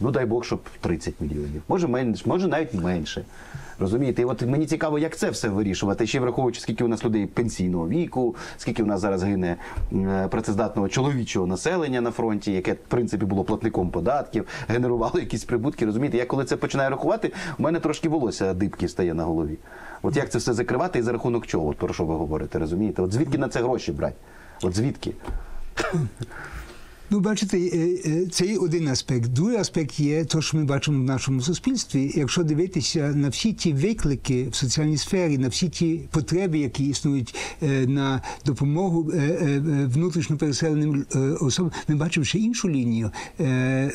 ну дай Бог, щоб тридцять мільйонів. Може менше, може навіть менше. Розумієте? І от мені цікаво, як це все вирішувати, ще враховуючи, скільки у нас людей пенсійного віку, скільки у нас зараз гине працездатного чоловічого населення на фронті, яке, в принципі, було платником податків, генерувало якісь прибутки, розумієте? Я коли це починаю рахувати, у мене трошки волосся дибки стає на голові. От як це все закривати і за рахунок чого, от про що ви говорите, розумієте? От звідки на це гроші брати? От звідки? Ну, бачите, це є один аспект. Другий аспект є те, що ми бачимо в нашому суспільстві. Якщо дивитися на всі ті виклики в соціальній сфері, на всі ті потреби, які існують на допомогу внутрішньо переселеним особам, ми бачимо ще іншу лінію,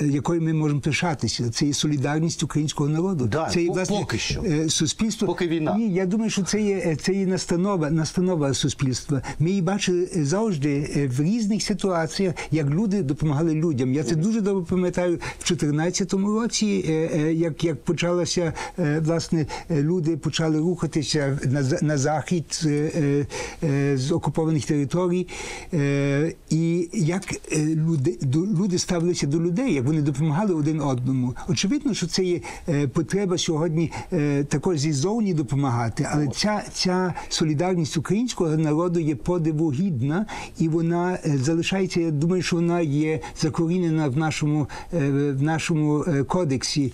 якою ми можемо пишатися. Це є солідарність українського народу. Да, це є, власне, поки що. Суспільство. Поки війна. Ні, я думаю, що це є, це є настанова, настанова суспільства. Ми її бачили завжди в різних ситуаціях, як люди допомагали людям. Я це дуже добре пам'ятаю в дві тисячі чотирнадцятому році, як, як почалося, власне, люди почали рухатися на, на захід з, з окупованих територій. І як люди, люди ставилися до людей, як вони допомагали один одному. Очевидно, що це є потреба сьогодні також зізовні допомагати, але ця, ця солідарність українського народу є подивогідна, і вона залишається, я думаю, що вона є закорінена в нашому, в нашому кодексі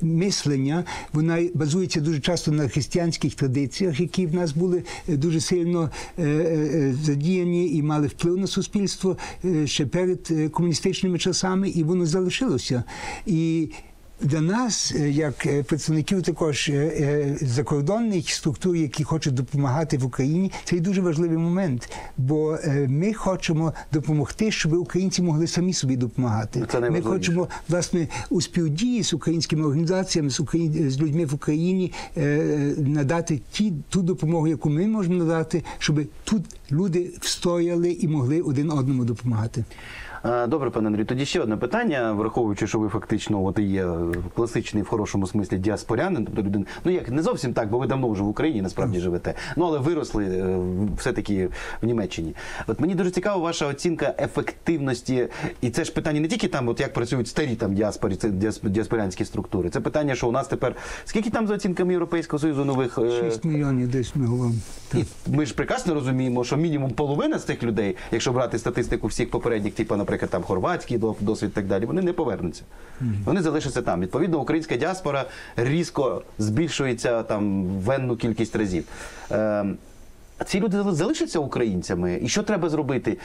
мислення. Вона базується дуже часто на християнських традиціях, які в нас були дуже сильно задіяні і мали вплив на суспільство ще перед комуністичними часами, і воно залишилося. І для нас, як представників також закордонних структур, які хочуть допомагати в Україні, це дуже важливий момент, бо ми хочемо допомогти, щоб українці могли самі собі допомагати. Ми хочемо, власне, у співдії з українськими організаціями, з, Украї... з людьми в Україні надати ті, ту допомогу, яку ми можемо надати, щоб тут люди встояли і могли один одному допомагати. Добре, пане Андрію, тоді ще одне питання, враховуючи, що ви фактично от і є класичний в хорошому смислі діаспорянин, тобто людина, ну як, не зовсім так, бо ви давно вже в Україні насправді живете, ну але виросли все-таки в Німеччині. От мені дуже цікава ваша оцінка ефективності, і це ж питання не тільки там, от як працюють старі там діаспорі, це діаспорянські структури, це питання, що у нас тепер, скільки там за оцінками Європейського Союзу нових? шість мільйонів десь ми говоримо. Ми ж прекрасно розуміємо, що мінімум половина з тих людей, якщо брати статистику всіх попередніх, типу, наприклад, там хорватський досвід і так далі, вони не повернуться. Вони залишаться там. Відповідно, українська діаспора різко збільшується там в енну кількість разів. Ці люди залишаться українцями? І що треба зробити?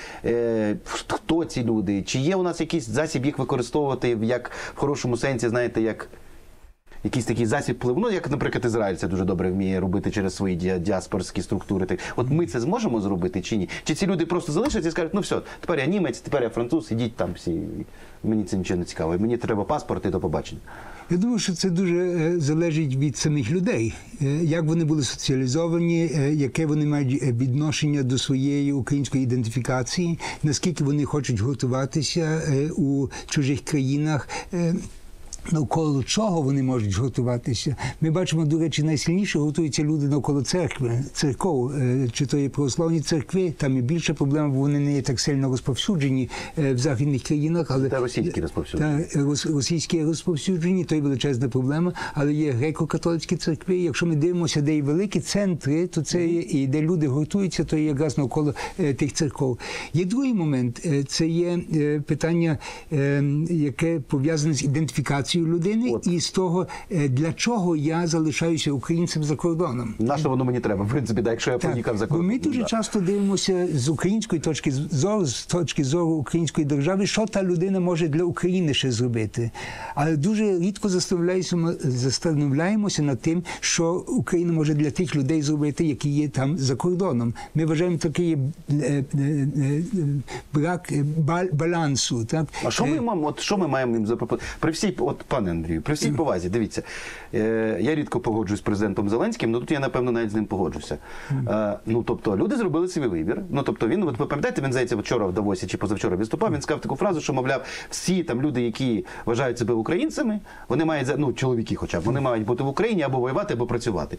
Хто ці люди? Чи є у нас якийсь засіб їх використовувати як в хорошому сенсі, знаєте, як якийсь такий засіб впливу? Ну, як, наприклад, Ізраїль це дуже добре вміє робити через свої діаспорські структури. От ми це зможемо зробити чи ні? Чи ці люди просто залишаться і скажуть, ну все, тепер я німець, тепер я француз, ідіть там всі, мені це нічого не цікаво, мені треба паспорт і до побачення. Я думаю, що це дуже залежить від самих людей. Як вони були соціалізовані, яке вони мають відношення до своєї української ідентифікації, наскільки вони хочуть гуртуватися у чужих країнах, навколо чого вони можуть готуватися. Ми бачимо, до речі, найсильніше готуються люди навколо церкви, церков, чи то є православні церкви, там і більша проблема, бо вони не є так сильно розповсюджені в західних країнах. Але та російські розповсюджені. Та російські розповсюджені, то є величезна проблема, але є греко-католицькі церкви. Якщо ми дивимося, де є великі центри, то це є, і де люди готуються, то є якраз навколо тих церков. Є другий момент, це є питання, яке пов'язане з ідентифікацією людини. От. І з того, для чого я залишаюся українцем за кордоном. На що воно мені треба, в принципі, да, якщо я поїхав за кордон. Ми дуже да. часто дивимося з української точки зору, з точки зору української держави, що та людина може для України ще зробити. Але дуже рідко застановляємося над тим, що Україна може для тих людей зробити, які є там за кордоном. Ми вважаємо, такий брак балансу. Так? А що ми маємо, от що ми маємо їм запропонувати? При всій От, пане Андрію, при всій повазі, дивіться, е, я рідко погоджуюсь з президентом Зеленським, але тут я, напевно, навіть з ним погоджуся. Е, ну, тобто, люди зробили свій вибір. Ну, тобто, він, ви пам'ятаєте, він, здається, вчора в Давосі чи позавчора виступав, він сказав таку фразу, що, мовляв, всі там люди, які вважають себе українцями, вони мають, ну, чоловіки хоча б, вони мають бути в Україні або воювати, або працювати.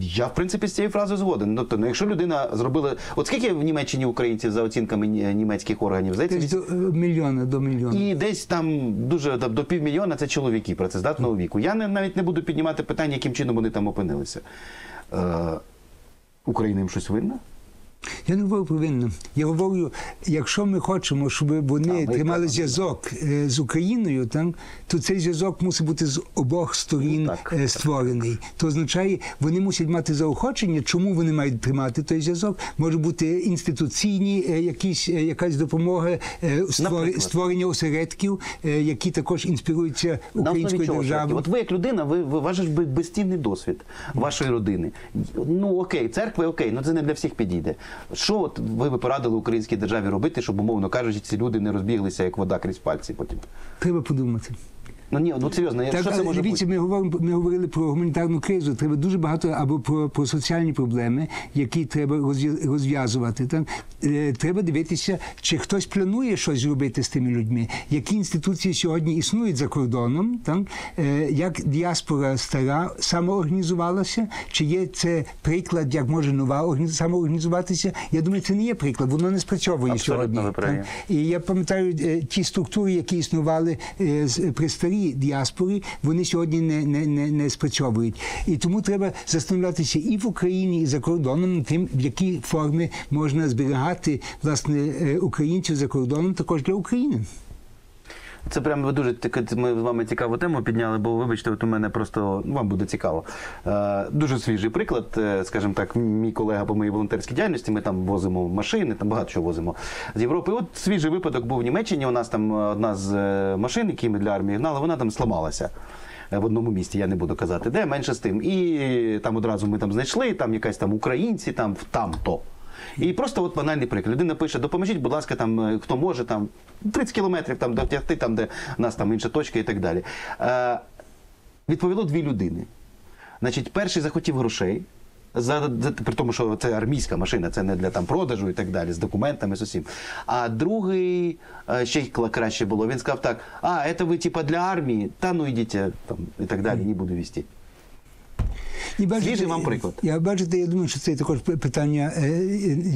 Я, в принципі, з цією фразою згоден. Тобто, ну, якщо людина зробила... От скільки в Німеччині українців за оцінками німецьких органів? Здається, до мільйона, до мільйона. І десь там дуже, до півмільйона. На це чоловіки працездатного віку. Я не, навіть не буду піднімати питання, яким чином вони там опинилися. Е, Україна їм щось винна? Я не говорю про винним. Я говорю, якщо ми хочемо, щоб вони тримали зв'язок з Україною, там, то цей зв'язок мусить бути з обох сторін так, створений. Так. То означає, вони мусять мати заохочення, чому вони мають тримати той зв'язок. Може бути інституційні, якісь, якась допомога, створ... створення осередків, які також інспіруються українською державою. От ви як людина, ви, ви ваш безцінний досвід вашої родини. Ну окей, церкви окей, але це не для всіх підійде. Що от ви б порадили українській державі робити, щоб, умовно кажучи, ці люди не розбіглися, як вода крізь пальці потім? Треба подумати. Ну ні, ну серйозно, так, що це може дивіться, бути? Ми говоримо, ми говорили про гуманітарну кризу, треба дуже багато, або про, про соціальні проблеми, які треба розв'язувати. Там, е, треба дивитися, чи хтось планує щось зробити з тими людьми, які інституції сьогодні існують за кордоном, там, е, як діаспора стара самоорганізувалася, чи є це приклад, як може нова самоорганізуватися. Я думаю, це не є приклад, воно не спрацьовує абсолютно сьогодні. І я пам'ятаю, е, ті структури, які існували е, при старій діаспори, вони сьогодні не, не, не, не спрацьовують. І тому треба застановлятися і в Україні, і за кордоном тим, в які форми можна зберігати, власне, українців за кордоном також для України. Це прямо дуже таке, ми з вами цікаву тему підняли, бо, вибачте, от у мене просто, ну, вам буде цікаво. Е, дуже свіжий приклад, е, скажімо так, мій колега по моїй волонтерській діяльності, ми там возимо машини, там багато чого возимо з Європи. От свіжий випадок був в Німеччині, у нас там одна з машин, які ми для армії гнали, вона там зламалася. В одному місті, я не буду казати, де, менше з тим. І там одразу ми там знайшли, там якась там українці, там, там-то. І просто от банальний приклад. Людина пише, допоможіть, будь ласка, там, хто може, там, тридцять кілометрів там, дотягти, там, де у нас там інша точка і так далі. Е, відповіло дві людини. Значить, перший захотів грошей, за, за, при тому, що це армійська машина, це не для там, продажу і так далі, з документами, з усім. А другий, ще й краще було, він сказав так, а, це ви, типа, для армії, та ну, йдіть, там, і так далі, не буду вести. Свіжий вам приклад. Я бачите, я думаю, що це також питання,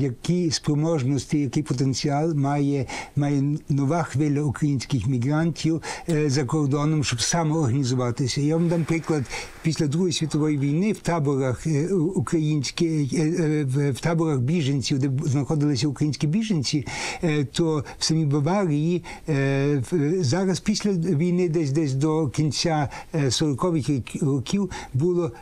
які спроможності, який потенціал має, має нова хвиля українських мігрантів за кордоном, щоб самоорганізуватися. Я вам дам приклад, після Другої світової війни в таборах українських, в таборах біженців, де знаходилися українські біженці, то в самій Баварії зараз після війни, десь десь до кінця сорокових років, було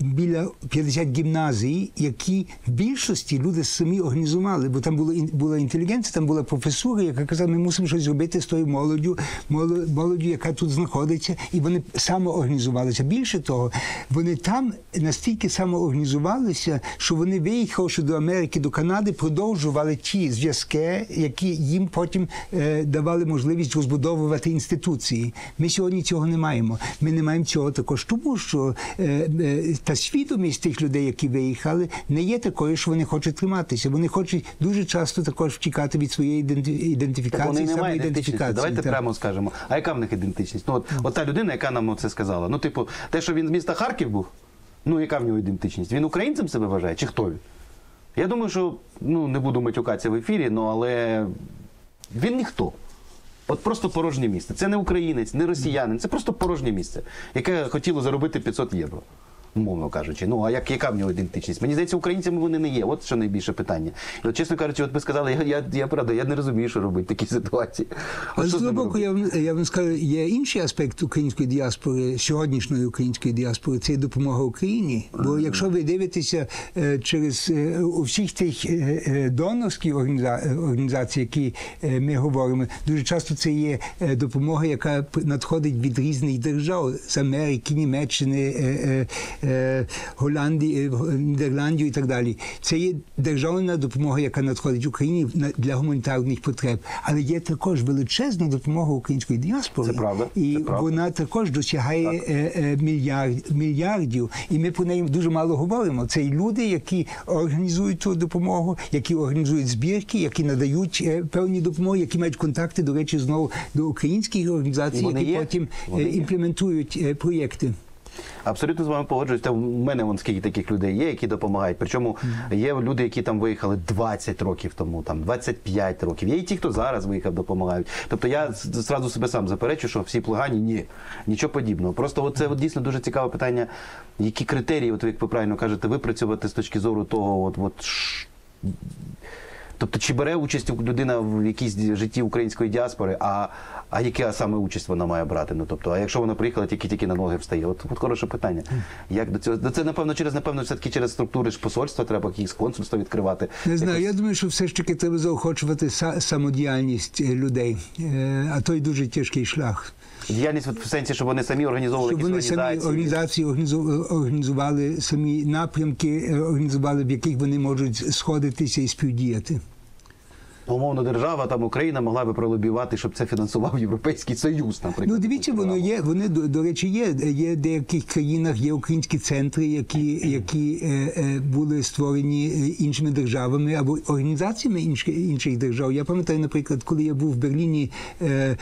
біля п'ятдесят гімназій, які в більшості люди самі організували, бо там була, була інтелігенція, там була професура, яка казала, ми мусимо щось зробити з тою молоддю, молоддю, яка тут знаходиться, і вони самоорганізувалися. Більше того, вони там настільки самоорганізувалися, що вони, виїхавши до Америки, до Канади, продовжували ті зв'язки, які їм потім е, давали можливість розбудовувати інституції. Ми сьогодні цього не маємо. Ми не маємо цього також, тому що е, та свідомість тих людей, які виїхали, не є такою, що вони хочуть триматися. Вони хочуть дуже часто також втікати від своєї ідентифікації. Вони не мають ідентичності, давайте так прямо скажемо. А яка в них ідентичність? Ну, от, от та людина, яка нам це сказала. Ну, типу, те, що він з міста Харків був, ну, яка в нього ідентичність? Він українцем себе вважає? Чи хто він? Я думаю, що, ну, не буду матюкатися в ефірі, ну, але він ніхто. От просто порожнє місце. Це не українець, не росіянин, це просто порожнє місце, яке хотіло заробити п'ятсот євро. Умовно кажучи, ну а як, яка в нього ідентичність? Мені здається, українцями вони не є. От що найбільше питання. І, от, чесно кажучи, от ви сказали, я, я, я правда, я не розумію, що робити в такій ситуації. Але з боку, я, я вам скажу, є інший аспект української діаспори, сьогоднішньої української діаспори, це допомога Україні. Бо mm-hmm. якщо ви дивитеся через у всіх тих донорських організацій, які ми говоримо, дуже часто це є допомога, яка надходить від різних держав, з Америки, Німеччини, Голландії, Нідерландів і так далі. Це є державна допомога, яка надходить Україні для гуманітарних потреб. Але є також величезна допомога української діаспори. Це правда. І це правда. Вона також досягає так. мільярд, мільярдів. І ми про неї дуже мало говоримо. Це люди, які організують цю допомогу, які організують збірки, які надають певні допомоги, які мають контакти, до речі, знову до українських організацій, які є. потім Вони імплементують є. проєкти. Абсолютно з вами погоджуюсь. Та в мене вон скільки таких людей є, які допомагають. Причому є люди, які там виїхали двадцять років тому, там двадцять п'ять років. Є і ті, хто зараз виїхав, допомагають. Тобто я зразу себе сам заперечу, що всі погані, ні, нічого подібного. Просто от це от дійсно дуже цікаве питання, які критерії, от як ви правильно кажете, випрацювати з точки зору того, от, от Тобто, чи бере участь людина в якійсь житті української діаспори, а, а яка саме участь вона має брати? Ну, тобто, а якщо вона приїхала, тільки-тільки на ноги встає? От, от хороше питання. Як до цього? Це, напевно, через, напевно, все-таки через структури ж посольства треба якісь консульства відкривати. Не знаю, якось... я думаю, що все ж таки треба заохочувати са самодіяльність людей, а той дуже тяжкий шлях. Діяльність в сенсі, щоб вони самі організовували якісь організації? Щоб вони самі організації організували, самі напрямки організували, в яких вони можуть сходитися і співдіяти. Умовно, держава, там Україна могла би пролобівати, щоб це фінансував Європейський Союз, наприклад. Ну, дивіться, воно є, вони, до, до речі, є, є в деяких країнах, є українські центри, які, які е, е, були створені іншими державами або організаціями інш, інших держав. Я пам'ятаю, наприклад, коли я був в Берліні е,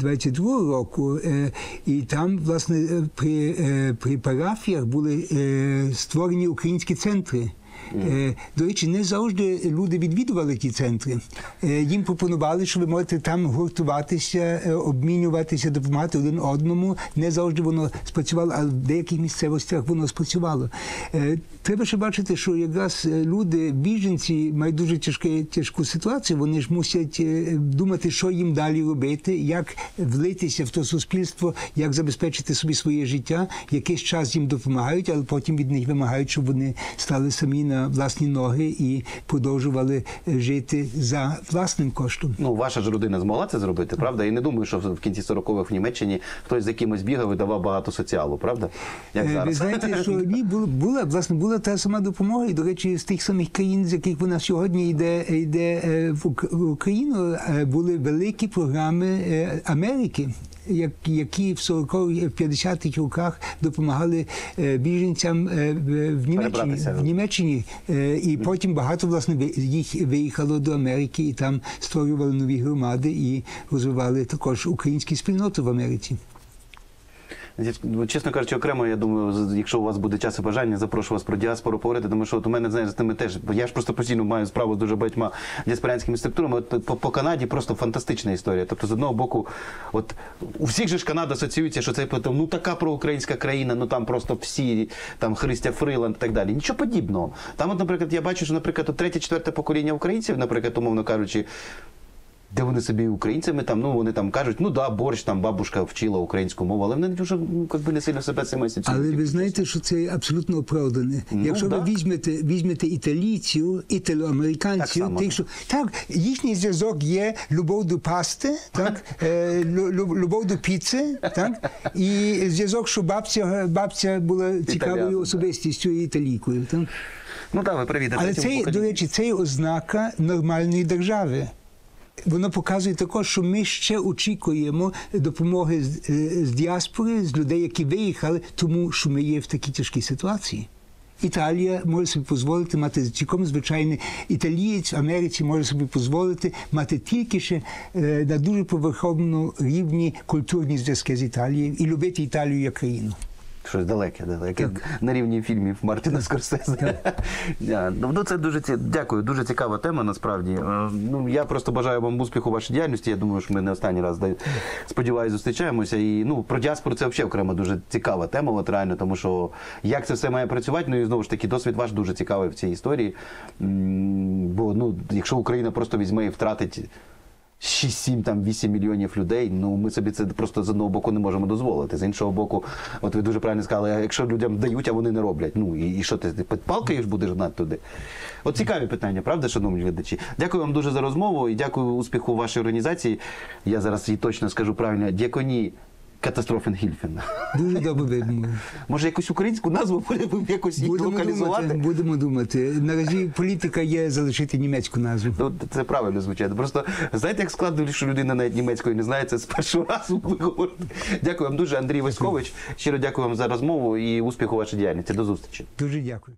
двадцять другого року, е, і там, власне, при, е, при парафіях були е, створені українські центри. Mm. До речі, не завжди люди відвідували ті центри. Їм пропонували, що ви можете там гуртуватися, обмінюватися, допомагати один одному. Не завжди воно спрацювало, а в деяких місцевостях воно спрацювало. Треба ще бачити, що якраз люди, біженці, мають дуже тяжку, тяжку ситуацію. Вони ж мусять думати, що їм далі робити, як влитися в то суспільство, як забезпечити собі своє життя. Якийсь час їм допомагають, але потім від них вимагають, щоб вони стали самі на власні ноги і продовжували жити за власним коштом. Ну, ваша ж родина змогла це зробити, правда? Я не думаю, що в кінці сорокових в Німеччині хтось за кимось бігав і давав багато соціалу, правда? Як зараз. Ви знаєте, що ні, була, була, власне, була та сама допомога, і, до речі, з тих самих країн, з яких вона сьогодні йде, йде в Україну, були великі програми Америки, які в сорокових, п'ятдесятих роках допомагали біженцям в Німеччині, в Німеччині. І потім багато, власне, їх виїхало до Америки і там створювали нові громади і розвивали також українські спільноти в Америці. Чесно кажучи, окремо, я думаю, якщо у вас буде час і бажання, запрошую вас про діаспору поговорити, тому що от у мене, знаєш, з тими теж, я ж просто постійно маю справу з дуже багатьма діаспорянськими структурами. От по, по Канаді просто фантастична історія. Тобто, з одного боку, от у всіх же ж Канада асоціюється, що це ну така проукраїнська країна, ну там просто всі, там Христя Фриланд і так далі. Нічого подібного. Там, от, наприклад, я бачу, що, наприклад, третє-четверте покоління українців, наприклад, умовно кажучи, де вони собі українцями, там, ну, вони там кажуть, ну да, борщ, там, бабушка вчила українську мову, але вони вже якби не сильно себе цим асоціюють. Але ви знаєте, що це абсолютно оправдане. Ну, якщо так. ви візьмете, візьмете італійців, італоамериканців, так, тих, що... так, їхній зв'язок є любов до пасти, так, е, любов до піци, так, і зв'язок, що бабця, бабця була цікавою особистістю і італійкою. Так? Ну так, ви праві. Але це, до речі, це є ознака нормальної держави. Воно показує також, що ми ще очікуємо допомоги з, з діаспори, з людей, які виїхали, тому що ми є в такій тяжкій ситуації. Італія може собі дозволити мати, цілком звичайний італієць в Америці може собі дозволити мати тільки ще е, на дуже поверховому рівні культурні зв'язки з Італією і любити Італію як країну. Щось далеке, далеке. На рівні фільмів Мартіна Скорсезе. Ну, це дуже ці... Дякую, дуже цікава тема, насправді. Ну, я просто бажаю вам успіху у вашій діяльності. Я думаю, що ми не останній раз, сподіваюся, зустрічаємося. І, ну, про діаспору це взагалі окремо дуже цікава тема, от реально, тому що як це все має працювати, ну, і знову ж таки, досвід ваш дуже цікавий в цій історії. Бо, ну, якщо Україна просто візьме і втратить шість, сім, там, вісім мільйонів людей, ну, ми собі це просто з одного боку не можемо дозволити. З іншого боку, от ви дуже правильно сказали, якщо людям дають, а вони не роблять, ну, і, і що ти, ти палкаєш будеш гнати туди? От цікаві питання, правда, шановні глядачі? Дякую вам дуже за розмову і дякую успіху вашій організації. Я зараз її точно скажу правильно, Діаконі Катастрофенхільфе. Дуже добре видно. Може, якусь українську назву будемо якось її будемо локалізувати? Думати, будемо думати. Наразі політика є залишити німецьку назву. Ну, це правильно звучить. Просто, знаєте, як складно, що людина навіть німецькою не знає, це з першого разу виговорити. Дякую вам дуже, Андрій Васькович. Щиро дякую вам за розмову і успіху вашій діяльності. До зустрічі. Дуже дякую.